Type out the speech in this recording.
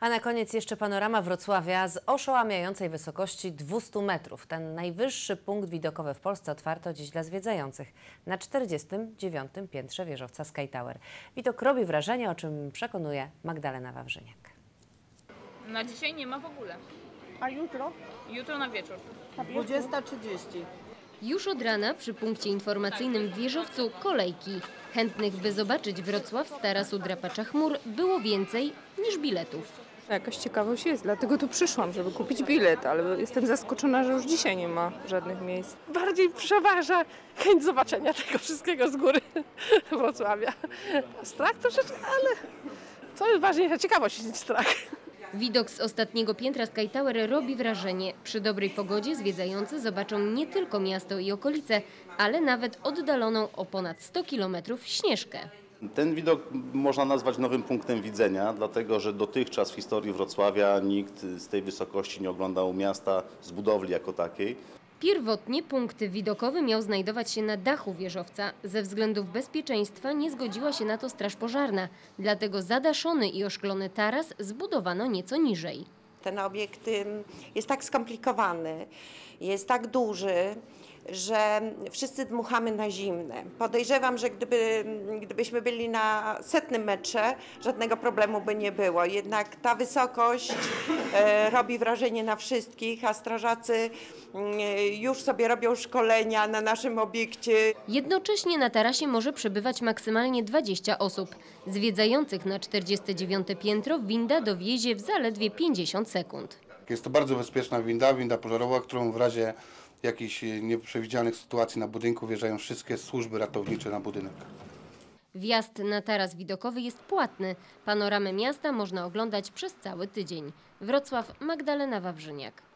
A na koniec jeszcze panorama Wrocławia z oszałamiającej wysokości 200 metrów. Ten najwyższy punkt widokowy w Polsce otwarto dziś dla zwiedzających na 49. piętrze wieżowca Sky Tower. Widok robi wrażenie, o czym przekonuje Magdalena Wawrzyniak. Na dzisiaj nie ma w ogóle. A jutro? Jutro na wieczór. 20:30. Już od rana przy punkcie informacyjnym w wieżowcu kolejki. Chętnych, by zobaczyć Wrocław z tarasu drapacza chmur, było więcej niż biletów. Jakaś ciekawość jest, dlatego tu przyszłam, żeby kupić bilet, ale jestem zaskoczona, że już dzisiaj nie ma żadnych miejsc. Bardziej przeważa chęć zobaczenia tego wszystkiego z góry Wrocławia. Strach troszeczkę, ale co jest ważniejsze, ciekawość niż strach. Widok z ostatniego piętra Sky Tower robi wrażenie. Przy dobrej pogodzie zwiedzający zobaczą nie tylko miasto i okolice, ale nawet oddaloną o ponad 100 km Śnieżkę. Ten widok można nazwać nowym punktem widzenia, dlatego że dotychczas w historii Wrocławia nikt z tej wysokości nie oglądał miasta z budowli jako takiej. Pierwotnie punkt widokowy miał znajdować się na dachu wieżowca. Ze względów bezpieczeństwa nie zgodziła się na to straż pożarna, dlatego zadaszony i oszklony taras zbudowano nieco niżej. Ten obiekt jest tak skomplikowany, jest tak duży, że wszyscy dmuchamy na zimne. Podejrzewam, że gdybyśmy byli na 100. metrze, żadnego problemu by nie było. Jednak ta wysokość robi wrażenie na wszystkich, a strażacy już sobie robią szkolenia na naszym obiekcie. Jednocześnie na tarasie może przebywać maksymalnie 20 osób. Zwiedzających na 49. piętro winda dowiezie w zaledwie 50 sekund. Jest to bardzo bezpieczna winda pożarowa, którą w razie jakichś nieprzewidzianych sytuacji na budynku wjeżdżają wszystkie służby ratownicze na budynek. Wjazd na taras widokowy jest płatny. Panoramę miasta można oglądać przez cały tydzień. Wrocław, Magdalena Wawrzyniak.